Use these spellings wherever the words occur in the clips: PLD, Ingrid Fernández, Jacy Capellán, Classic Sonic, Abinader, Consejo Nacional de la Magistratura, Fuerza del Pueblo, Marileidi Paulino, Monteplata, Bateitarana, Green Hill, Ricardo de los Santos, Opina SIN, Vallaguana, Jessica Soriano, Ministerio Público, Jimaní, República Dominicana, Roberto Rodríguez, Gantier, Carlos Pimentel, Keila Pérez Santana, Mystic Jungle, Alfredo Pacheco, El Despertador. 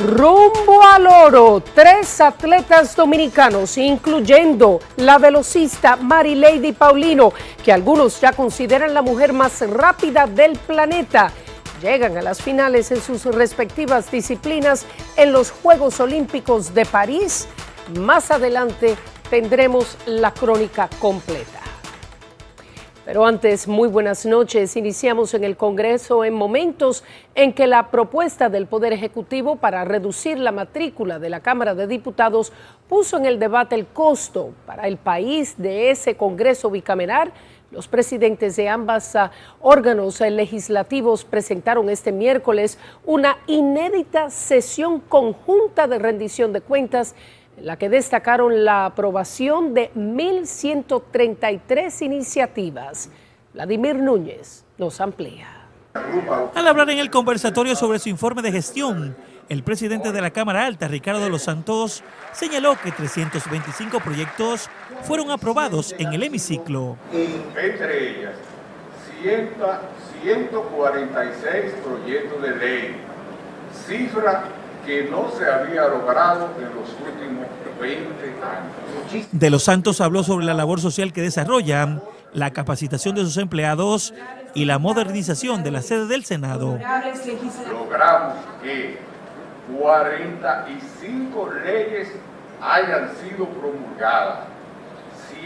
Rumbo al oro, 3 atletas dominicanos, incluyendo la velocista Marileidi Paulino, que algunos ya consideran la mujer más rápida del planeta, llegan a las finales en sus respectivas disciplinas en los Juegos Olímpicos de París. Más adelante tendremos la crónica completa. Pero antes, muy buenas noches. Iniciamos en el Congreso en momentos en que la propuesta del Poder Ejecutivo para reducir la matrícula de la Cámara de Diputados puso en el debate el costo para el país de ese Congreso bicameral. Los presidentes de ambos órganos legislativos presentaron este miércoles una inédita sesión conjunta de rendición de cuentas, en la que destacaron la aprobación de 1.133 iniciativas. Vladimir Núñez nos amplía. Al hablar en el conversatorio sobre su informe de gestión, el presidente de la Cámara Alta, Ricardo de los Santos, señaló que 325 proyectos fueron aprobados en el hemiciclo. Entre ellas, 146 proyectos de ley, cifra que no se había logrado en los últimos 20 años. De los Santos habló sobre la labor social que desarrollan, la capacitación de sus empleados y la modernización de la sede del Senado. Logramos que 45 leyes hayan sido promulgadas,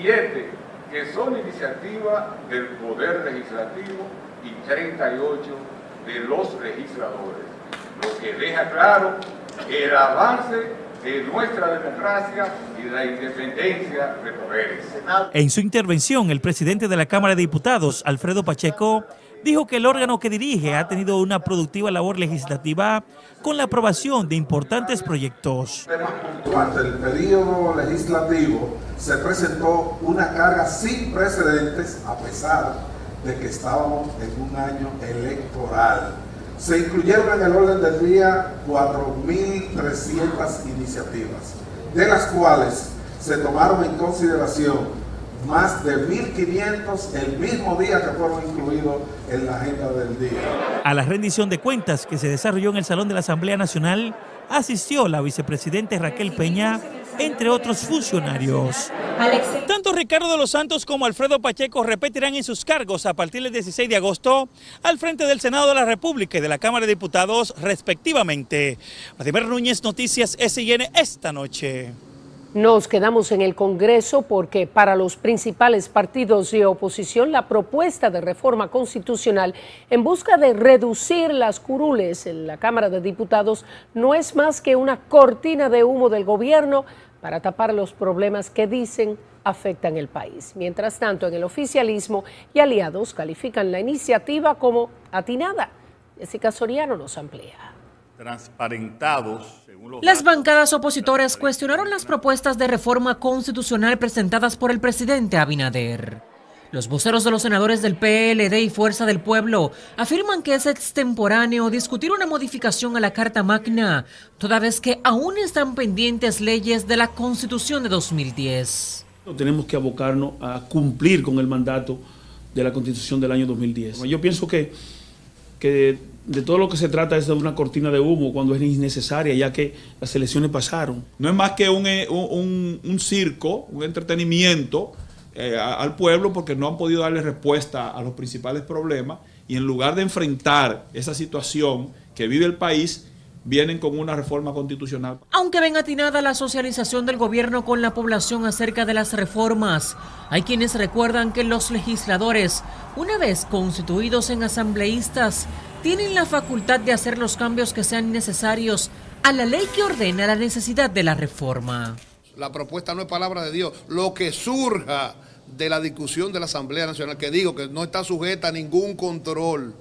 7 que son iniciativas del Poder Legislativo y 38 de los legisladores. Lo que deja claro el avance de nuestra democracia y la independencia de poderes. En su intervención, el presidente de la Cámara de Diputados, Alfredo Pacheco, dijo que el órgano que dirige ha tenido una productiva labor legislativa con la aprobación de importantes proyectos. Durante el periodo legislativo se presentó una carga sin precedentes, a pesar de que estábamos en un año electoral. Se incluyeron en el orden del día 4.300 iniciativas, de las cuales se tomaron en consideración más de 1.500 el mismo día que fueron incluidos en la agenda del día. A la rendición de cuentas que se desarrolló en el Salón de la Asamblea Nacional, asistió la vicepresidenta Raquel Peña, entre otros funcionarios. Tanto Ricardo de los Santos como Alfredo Pacheco repetirán en sus cargos a partir del 16 de agosto al frente del Senado de la República y de la Cámara de Diputados, respectivamente. Vladimir Núñez, Noticias SIN, esta noche. Nos quedamos en el Congreso porque para los principales partidos de oposición la propuesta de reforma constitucional en busca de reducir las curules en la Cámara de Diputados no es más que una cortina de humo del gobierno para tapar los problemas que dicen afectan el país. Mientras tanto, en el oficialismo y aliados califican la iniciativa como atinada. Jessica Soriano nos amplía. Transparentados. Las bancadas opositoras cuestionaron las propuestas de reforma constitucional presentadas por el presidente Abinader. Los voceros de los senadores del PLD y Fuerza del Pueblo afirman que es extemporáneo discutir una modificación a la Carta Magna, toda vez que aún están pendientes leyes de la Constitución de 2010. Tenemos que abocarnos a cumplir con el mandato de la Constitución del año 2010. Yo pienso que de todo lo que se trata es de una cortina de humo cuando es innecesaria, ya que las elecciones pasaron. No es más que un circo, un entretenimiento al pueblo, porque no han podido darle respuesta a los principales problemas y en lugar de enfrentar esa situación que vive el país, vienen con una reforma constitucional. Aunque ven atinada la socialización del gobierno con la población acerca de las reformas, hay quienes recuerdan que los legisladores, una vez constituidos en asambleístas, tienen la facultad de hacer los cambios que sean necesarios a la ley que ordena la necesidad de la reforma. La propuesta no es palabra de Dios. Lo que surja de la discusión de la Asamblea Nacional, que digo que no está sujeta a ningún control,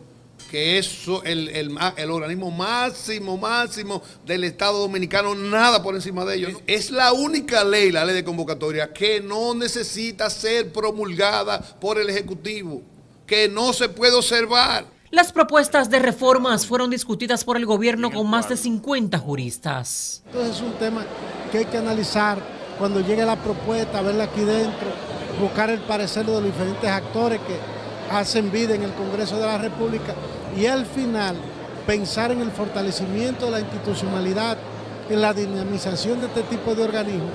que es el organismo máximo del Estado Dominicano, nada por encima de ellos. Es la única ley, la ley de convocatoria, que no necesita ser promulgada por el Ejecutivo, que no se puede observar. Las propuestas de reformas fueron discutidas por el gobierno con más de 50 juristas. Entonces es un tema que hay que analizar cuando llegue la propuesta, verla aquí dentro, buscar el parecer de los diferentes actores que hacen vida en el Congreso de la República y al final pensar en el fortalecimiento de la institucionalidad, en la dinamización de este tipo de organismos.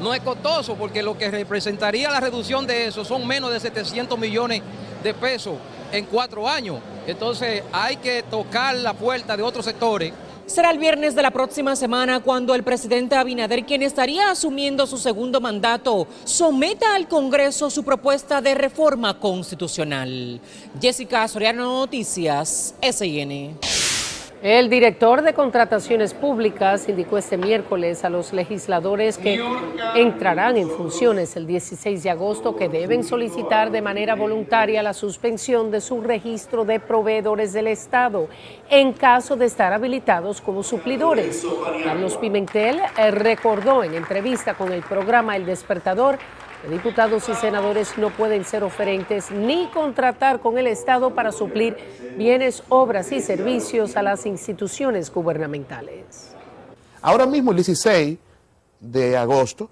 No es costoso, porque lo que representaría la reducción de eso son menos de 700 millones de pesos en 4 años. Entonces hay que tocar la puerta de otros sectores. Será el viernes de la próxima semana cuando el presidente Abinader, quien estaría asumiendo su segundo mandato, someta al Congreso su propuesta de reforma constitucional. Jessica Soriano, Noticias SIN. El director de Contrataciones Públicas indicó este miércoles a los legisladores que entrarán en funciones el 16 de agosto que deben solicitar de manera voluntaria la suspensión de su registro de proveedores del Estado en caso de estar habilitados como suplidores. Carlos Pimentel recordó en entrevista con el programa El Despertador que diputados y senadores no pueden ser oferentes ni contratar con el Estado para suplir bienes, obras y servicios a las instituciones gubernamentales. Ahora mismo, el 16 de agosto,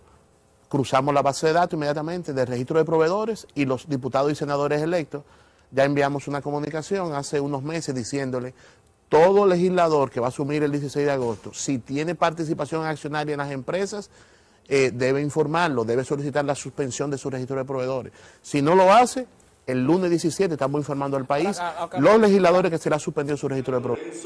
cruzamos la base de datos inmediatamente del registro de proveedores y los diputados y senadores electos ya enviamos una comunicación hace unos meses diciéndole: todo legislador que va a asumir el 16 de agosto, si tiene participación accionaria en las empresas, debe informarlo, debe solicitar la suspensión de su registro de proveedores. Si no lo hace, el lunes 17 estamos informando al país los legisladores que se le ha suspendido su registro de proveedores.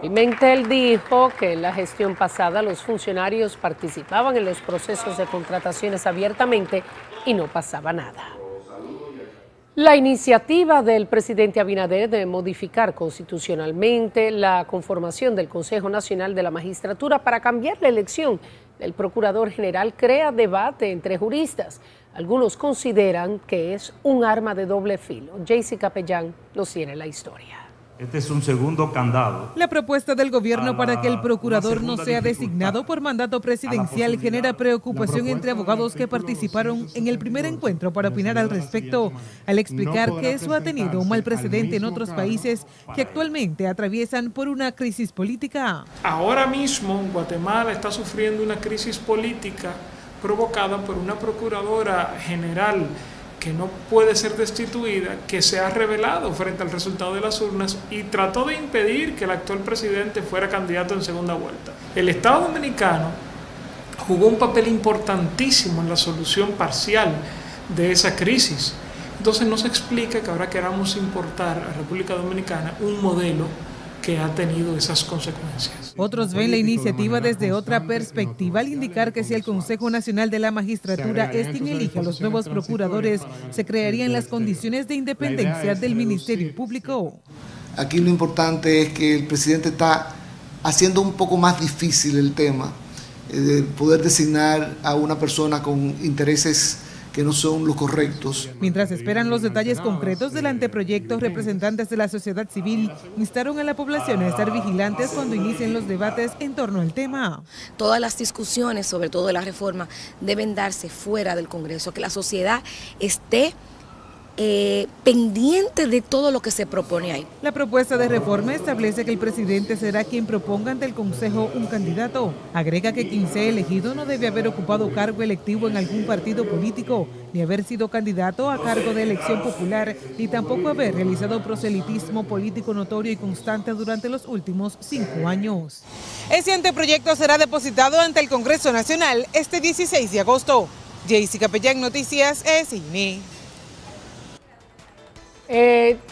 Pimentel dijo que en la gestión pasada los funcionarios participaban en los procesos de contrataciones abiertamente y no pasaba nada. La iniciativa del presidente Abinader de modificar constitucionalmente la conformación del Consejo Nacional de la Magistratura para cambiar la elección del Procurador General crea debate entre juristas. Algunos consideran que es un arma de doble filo. Jacy Capellán nos tiene la historia. Este es un segundo candado. La propuesta del gobierno para que el procurador no sea designado por mandato presidencial genera preocupación entre abogados que participaron en el primer encuentro para opinar al respecto, al explicar que eso ha tenido un mal precedente en otros países que actualmente atraviesan por una crisis política. Ahora mismo Guatemala está sufriendo una crisis política provocada por una procuradora general que no puede ser destituida, que se ha rebelado frente al resultado de las urnas y trató de impedir que el actual presidente fuera candidato en segunda vuelta. El Estado Dominicano jugó un papel importantísimo en la solución parcial de esa crisis. Entonces no se explica que ahora queramos importar a la República Dominicana un modelo que ha tenido esas consecuencias. Otros ven la iniciativa desde otra perspectiva al indicar que si el Consejo Nacional de la Magistratura es quien elige a los nuevos procuradores, se crearían las condiciones de independencia del Ministerio Público. Aquí lo importante es que el presidente está haciendo un poco más difícil el tema de poder designar a una persona con intereses que no son los correctos. Mientras esperan los detalles concretos del anteproyecto, representantes de la sociedad civil instaron a la población a estar vigilantes cuando inicien los debates en torno al tema. Todas las discusiones, sobre todo de la reforma, deben darse fuera del Congreso, que la sociedad esté pendiente de todo lo que se propone ahí. La propuesta de reforma establece que el presidente será quien proponga ante el Consejo un candidato. Agrega que quien sea elegido no debe haber ocupado cargo electivo en algún partido político, ni haber sido candidato a cargo de elección popular, ni tampoco haber realizado proselitismo político notorio y constante durante los últimos 5 años. Ese anteproyecto será depositado ante el Congreso Nacional este 16 de agosto. Jacy Capellán, Noticias SIN.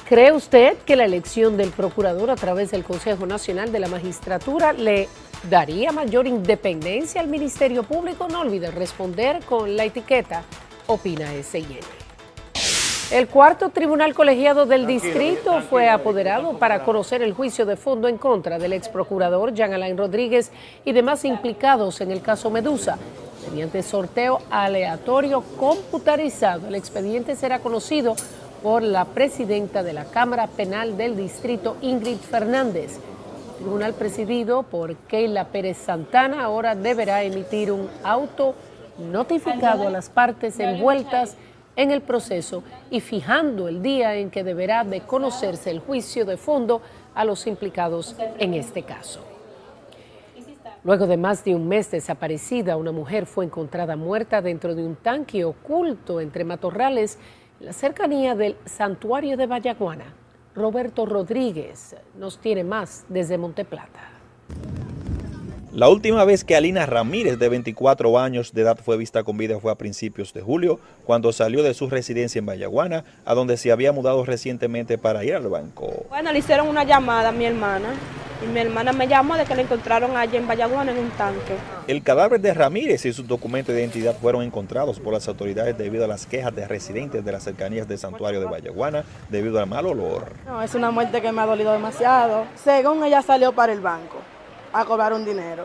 ¿Cree usted que la elección del procurador a través del Consejo Nacional de la Magistratura le daría mayor independencia al Ministerio Público? No olvide responder con la etiqueta Opina SIN. El cuarto tribunal colegiado del distrito fue apoderado para conocer el juicio de fondo en contra del ex procurador Jean Alain Rodríguez y demás implicados en el caso Medusa. Mediante sorteo aleatorio computarizado, el expediente será conocido por la presidenta de la Cámara Penal del Distrito, Ingrid Fernández. El tribunal presidido por Keila Pérez Santana ahora deberá emitir un auto notificado a las partes envueltas en el proceso y fijando el día en que deberá de conocerse el juicio de fondo a los implicados en este caso. Luego de más de un mes desaparecida, una mujer fue encontrada muerta dentro de un tanque oculto entre matorrales, la cercanía del santuario de Vallaguana. Roberto Rodríguez nos tiene más desde Monteplata. La última vez que Alina Ramírez, de 24 años de edad, fue vista con vida fue a principios de julio, cuando salió de su residencia en Vallaguana, a donde se había mudado recientemente para ir al banco. Bueno, le hicieron una llamada a mi hermana, y mi hermana me llamó de que la encontraron allí en Vallaguana en un tanque. El cadáver de Ramírez y sus documentos de identidad fueron encontrados por las autoridades debido a las quejas de residentes de las cercanías del santuario de Vallaguana debido al mal olor. No, es una muerte que me ha dolido demasiado. Según ella salió para el banco a cobrar un dinero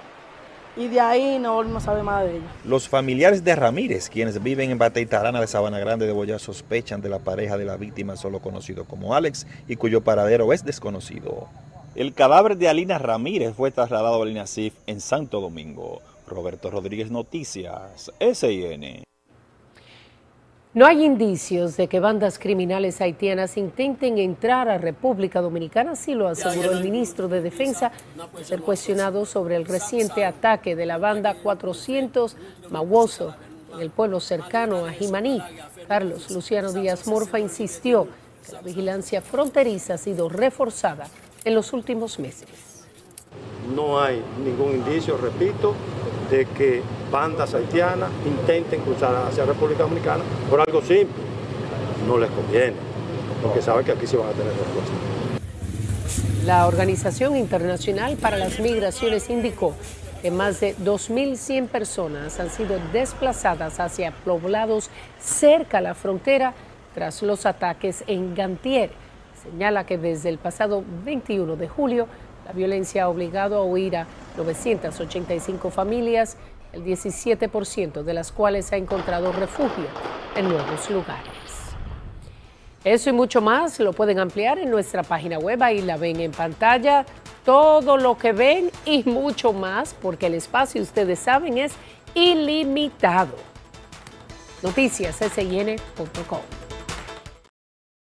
y de ahí no sabe más de ella. Los familiares de Ramírez, quienes viven en Bateitarana de Sabana Grande de Boyá, sospechan de la pareja de la víctima, solo conocido como Alex, y cuyo paradero es desconocido. El cadáver de Alina Ramírez fue trasladado al INASIF en Santo Domingo. Roberto Rodríguez, Noticias SIN. No hay indicios de que bandas criminales haitianas intenten entrar a República Dominicana, así lo aseguró el ministro de Defensa, al ser cuestionado sobre el reciente ataque de la banda 400 Mawoso en el pueblo cercano a Jimaní. Carlos Luciano Díaz Morfa insistió que la vigilancia fronteriza ha sido reforzada en los últimos meses. No hay ningún indicio, repito, de que bandas haitianas intenten cruzar hacia República Dominicana por algo simple. No les conviene, porque saben que aquí se van a tener respuesta. La Organización Internacional para las Migraciones indicó que más de 2.100 personas han sido desplazadas hacia poblados cerca a la frontera tras los ataques en Gantier. Señala que desde el pasado 21 de julio, la violencia ha obligado a huir a 985 familias, el 17% de las cuales ha encontrado refugio en nuevos lugares. Eso y mucho más lo pueden ampliar en nuestra página web, ahí la ven en pantalla. Todo lo que ven y mucho más, porque el espacio, ustedes saben, es ilimitado. Noticias SIN.com